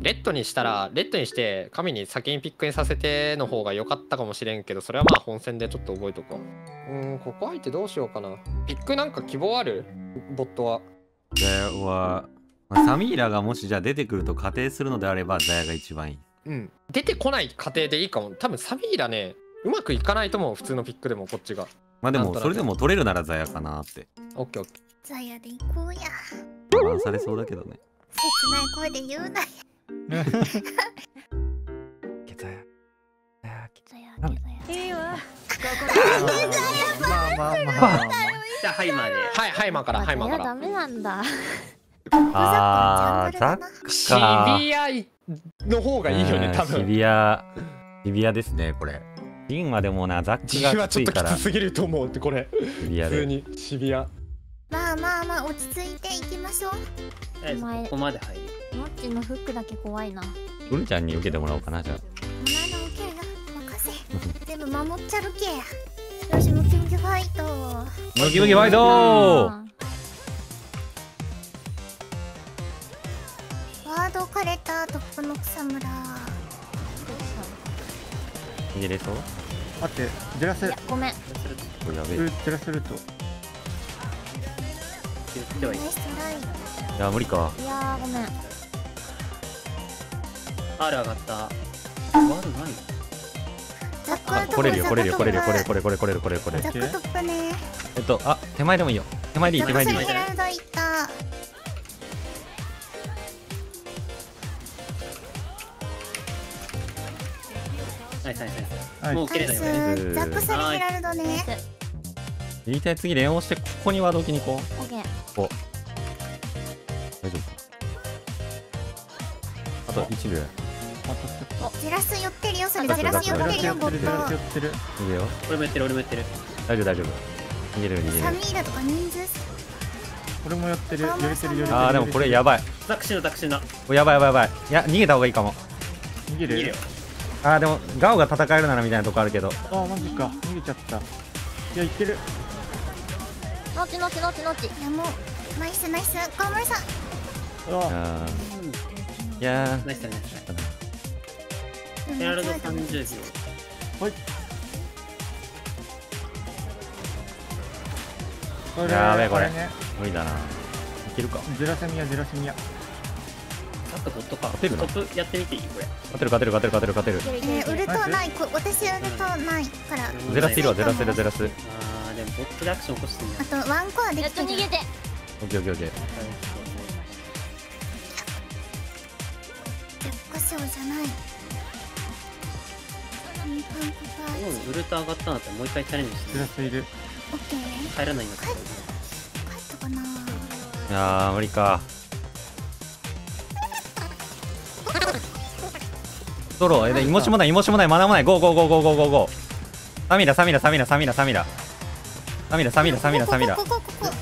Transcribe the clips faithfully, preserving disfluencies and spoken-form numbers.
レッドにしたらレッドにして神に先にピックにさせての方が良かったかもしれんけど、それはまあ本戦でちょっと覚えとこう。うん、ここ相手どうしようかな。ピックなんか希望ある？ボットはザヤは、まあ、サミーラがもしじゃあ出てくると仮定するのであればザヤが一番いい。うん、出てこない仮定でいいかも。多分サミーラねうまくいかないと思う、普通のピックでも。こっちがまあでもそれでも取れるならザヤかなって。オッケーオッケー、ザヤで行こうや。回されそうだけどね。切ない声で言うなや。ケザヤ、ケザヤ、いいわ。じゃあハイマーで、はいハイマーからハイマーから。ダメなんだ。ああ、ザッカ。シビアの方がいいよね多分。シビア、シビアですねこれ。ジンはでもなザッカがきついから。ジンはちょっときつすぎると思うってこれ。普通にシビア。まあまあまあ落ち着いていきましょう。ここまで入る。マッチのフックだけ怖いな。ウルちゃんに受けてもらおうかなじゃあ。もらの受けるよ、任せ。全部守っちゃるけや。よしムキムキファイト。ムキムキファイト。ワード枯れたトップの草むら。逃げれそう？待って出らせ。ごめん。出らせると。いや無理か。いやごめん。ある上がった。悪ない。ザッカーこれるよこれるよこれるこれこれこれこれこれこれ。ザッカトップね。えっとあ手前でもいいよ。手前でいい手前でいい。ヘラルドいった。はいはいはい。もう切れないよね。ザッカサリヘラルドね。一体次連応してここにワード置きに行こう。オッケー。ここ。大丈夫。あと一秒。ジェラス寄ってるよ、それ。ジェラス寄ってるよ、ボット。寄ってる。逃げよ。俺もやってる、俺もやってる。大丈夫、大丈夫。逃げる、逃げる。サミーラとか人数。俺もやってる、寄れてる、寄れてる。ああ、でもこれやばい。タクシーのタクシーな。やばい、やばい、やばい。いや、逃げた方がいいかも。逃げる。ああ、でも、ガオが戦えるならみたいなとこあるけど。ああ、マジか。逃げちゃった。いや、いってる。のちのちのちのち。いや、もう。ナイス、ナイス、川村さん。いやーナイスだね。ヘラルドさんじゅうびょう。はい、やべえこれ無理だな。いけるか。ジェラセミア、ジェラセミア。なんかボットか。トップやってみていい？これ勝てる勝てる勝てる勝てる勝てる。ウルトはない、私ウルトないから。ゼラスいるわ、ゼラスいる、ゼラス。あーでもボットでアクション起こしてんじゃん。あとワンコアできてる。逃げてオッケーオッケーオッケー。じゃない。ウルト上がったんだったらもう一回チャレンジして。ずらすいる。オッケー。入らないんだけど。帰ったかな。いやー無理か。ドロー。え、いもしもないいもしもないマナもない。ゴーゴーゴーゴーゴーゴーゴー。サミラサミラサミラサミラサミラサミラサミラサミラサミラ。ここここここ。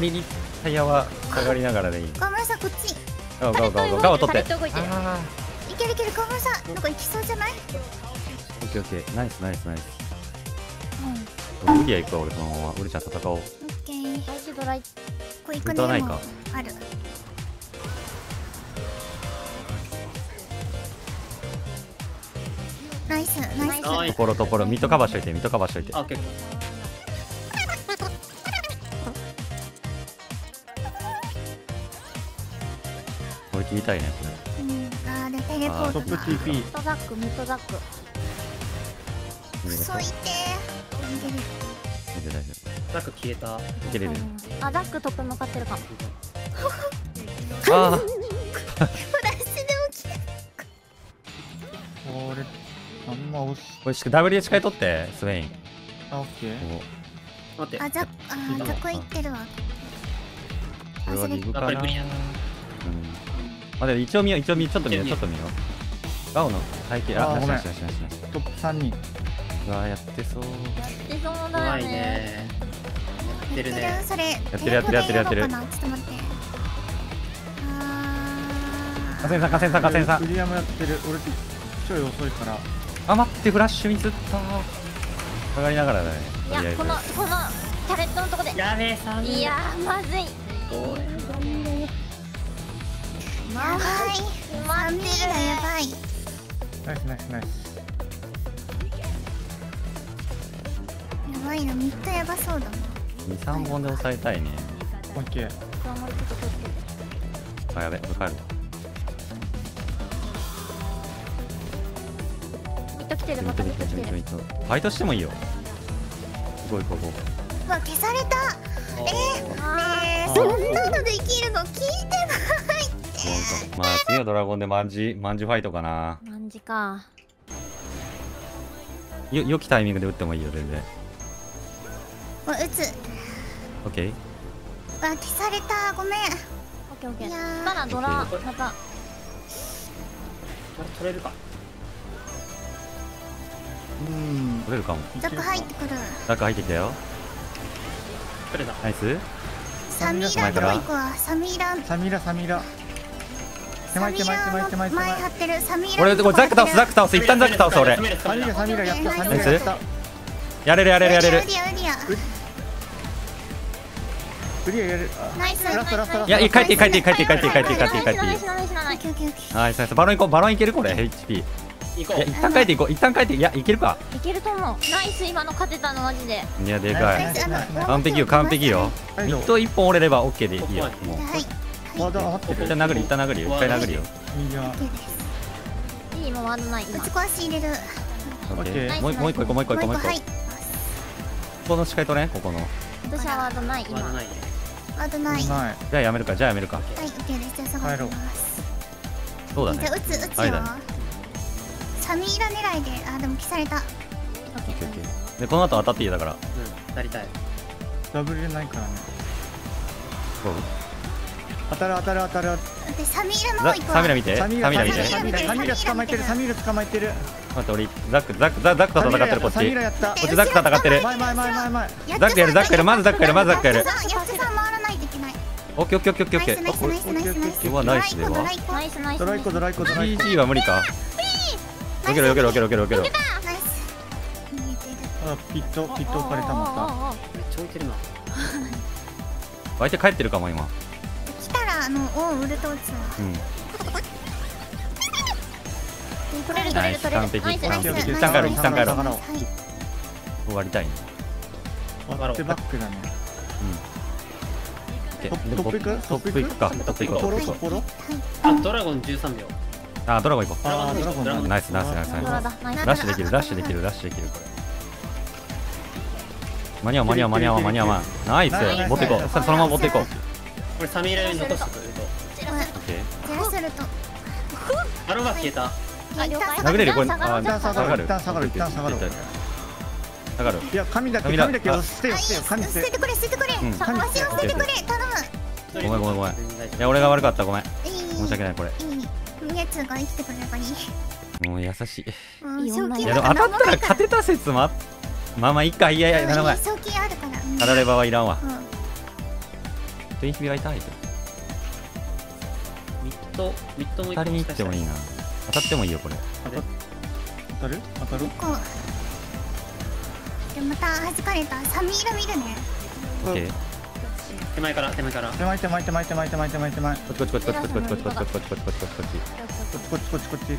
リリタイヤは下がりながらでいい。川村さんこっち。ガオガオガオガオ取って。いけるいける、川村さん、なんか行きそうじゃない？オッケーオッケー、ナイスナイスナイス。うん。ウリア行くわ、俺そのまま、ウリちゃん戦おう。オッケー。大事ドライ。これ行くね。ないか。ある。ナイスナイス。ところところ、ミッドカバーしといて、ミッドカバーしといて。オッケー。切りたいねこれ。うん、ああでテレポート。トップ ティーピー。ミッドザック、ミッドザック。そういて。逃げる。大丈夫大丈夫。ザック消えた。切れる。あ、ザックトップ向かってるかも。ああ。フラッシュで起きた。これあんま惜しい。これしく W 近い取ってスウェイン。あ、オッケー。待って。あ、ザック、あ、ザックいってるわ。これはリブかな。あ、で一応見よう、一応見よう、ちょっと見よう、ちょっと見よう。ガオの体型、あ、なしなしなしなしなし。トップさんにん。うわ、やってそう。やってそうだよね。やってるね。やってるやってるやってるやってる。ちょっと待って。ああ。加瀬さん、加瀬さん、加瀬さん。ウリアムやってる、俺ちょい遅いから。あ、待って、フラッシュミスった。下がりながらだね。いや、この、この、タレットのとこで。やべえ、さんにん。いや、まずい。すごい。やばい。決まってる。やばい。ナイスナイスナイス。やばいな、みっかやばそうだな。二三本で抑えたいね。オッケー。あ、やべ、向かえる。ミッド来てる、またミッド来てる。ファイトしてもいいよ。すごい、ここ。うわ、消された。ええ、そんなのできるの聞いてないって。まあ、次のドラゴンでマンジ、マンジファイトかな。マンジか。よ、良きタイミングで打ってもいいよ、全然。もう打つ。オッケー。あ、消された、ごめん。オッケー、オッケー。まだドラ、また。取れるか。うん、取れるかも。ザク入ってくる。ザク入ってきたよ。取れた。ナイス。サミーラどこ行くわ。サミーラ。サミーラ、サミーラ。手前手前手前手前手前。前張ってる。サミーラ。俺、これザク倒す、ザク倒す、一旦ザク倒す、俺。サミーラ、サミーラ、やった。ナイス。やれる、やれる、やれる。いや、帰って帰って帰って帰って帰って帰って帰って。はい、さあ、バロン行こう、バロン行ける、これ、エイチピー。いや、一旦帰っていこう、一旦帰って、いや、いけるか。いけると思う。ナイス、今の勝てたの、マジで。いや、でかい。完璧よ、完璧よ。ミット一本折れれば、オッケーでいいよ。もう。一旦殴る、一旦殴るよ、一回殴るよ。いい、もう、ワードない。打ち壊し入れる。オッケー、もう、もう一個、もう一個、もう一個、もう一個。ここの視界とね、ここの。私はワードない、今。あとない。じゃあやめるか、じゃあやめるか。はい、オッケーです。じゃあ下がります。そうだね。じゃあ打つ、打つよ。サミーラ狙いで、あ、でも消された。オッケー、オッケー。で、この後当たっていいだから。うん、当たりたい。ダブルでないからね。そう。当たる、当たる、当たる。で、サミーラの方行くわ。サミーラ見て。サミーラ見て。サミーラ捕まえてる、サミーラ捕まえてる。待って、俺、ザック、ザック、ザックと戦ってる、こっち。サミーラやった。こっちザックと戦ってる。前、前、前、前、前。ザックやる、ザックやる、まずザックやる、まずザックやる。オッケーオッケーオッケーオッケー。ナイスナイスナイスナイス。今ナイスでは。ナイスナイス。ドライコドライコドライコ。ジーは無理か。避けろ避けろ避けろ避けろ避けろ。あ、ピットピット置かれたまた。めっちゃ置いてるな。相手帰ってるかも今。来たらあのオンウルト打つわ。うん。取れる取れる取れる。完璧完璧。一旦帰ろう一旦帰ろう。終わりたいね。終わってバックだね。うん。トップいく？トップいくか。トップいこう。あ、ドラゴンじゅうさんびょう。あ、ドラゴンいこう。あ、ドラゴン。ナイスナイスナイスナイス。ラッシュできるラッシュできるラッシュできるこれ。間に合う間に合う間に合う間に合う。ナイス。持っていこう。そのまま持っていこう。これサミーラに残してくれると。オッケー。ゼロすると。アロが消えた。殴れるこれ。あ、下がる。下がる下がる。だからいや髪だけ髪だけを捨てよ捨てよ髪捨ててくれ捨ててくれ足を捨ててくれ頼むごめんごめんごめんいや俺が悪かったごめん申し訳ないこれやつが生きてくれればいいもう優しいいやでも当たったら勝てた説もまあまあいいかいやいやななまい賞金あるからたらればはいらんわ電気火が痛いミッドミッドもふたりに行ってもいいな当たってもいいよこれ当たる当たるまた弾かれたサミーラ見るね。オッケー。手前から手前から手前手前手前手前手前手前手前。こっちこっちこっちこっちこっちこっちこっちこっちこっちこっちこっちこっちこっちこっちこっちこっち。こ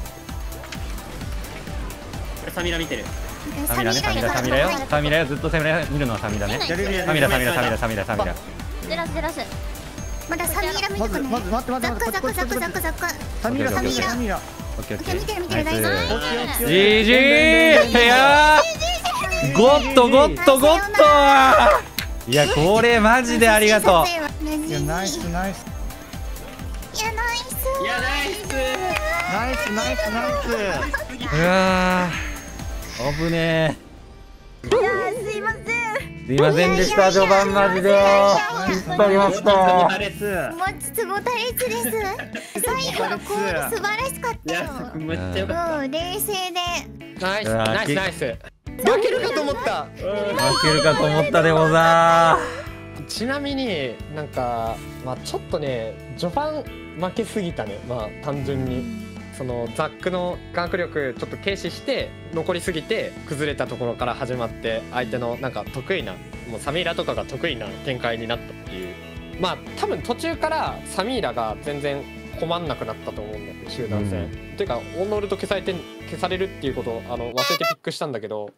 れサミーラ見てる。サミーラねサミーラサミーラよサミーラよずっとサミーラ見るのはサミーラね。サミーラサミーラサミーラサミーラサミーラ。出らす出らす。まだサミーラ見てこない。まずまず待って待ってザクザクザクザクザク。サミーラサミーラ。オッケーオッケー。見てる見てる大丈夫。ジジーやー。ゴッドゴッドゴッドいやこれマジでありがとういやナイスナイスいやナイスいやナイスナイスナイスナイスうわー危ねえいやすいませんすいませんでした序盤マジで引っ張りましたもちつもたれつです最後のコール素晴らしかったよめっちゃよかった冷静でナイスナイスナイス負けるかと思った負けるかと思ったでござーちなみになんかまあちょっとね序盤負けすぎたねまあ単純にそのザックの学力ちょっと軽視して残りすぎて崩れたところから始まって相手のなんか得意なもうサミーラとかが得意な展開になったっていうまあ多分途中からサミーラが全然困んなくなったと思うんだよね、集団戦。うん、ていうかオーノールと消されて消されるっていうことをあの忘れてピックしたんだけど、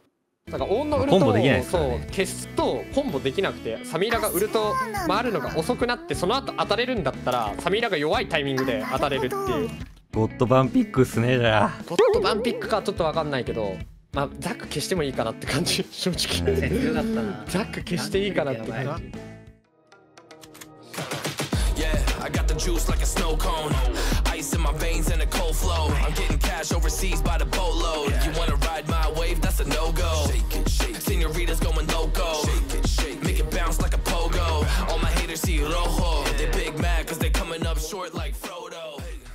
なんかオーノールと、ね、そう消すとコンボできなくて、サミーラがウルト回るのが遅くなって、その後当たれるんだったらサミーラが弱いタイミングで当たれるっていう。ゴッドバンピックっすね。じゃあゴッドバンピックかちょっと分かんないけど、まあザック消してもいいかなって感じ、正直。よかったな、ザック消していいかなって感じ。I got the juice like a snow cone, ice in my veins and a cold flow. I'm getting cash overseas by the boatload. You wanna ride my wave? That's a no-go. Señoritas going loco, make it bounce like a pogo. All my haters see rojo, they big mad 'cause they're coming up short like.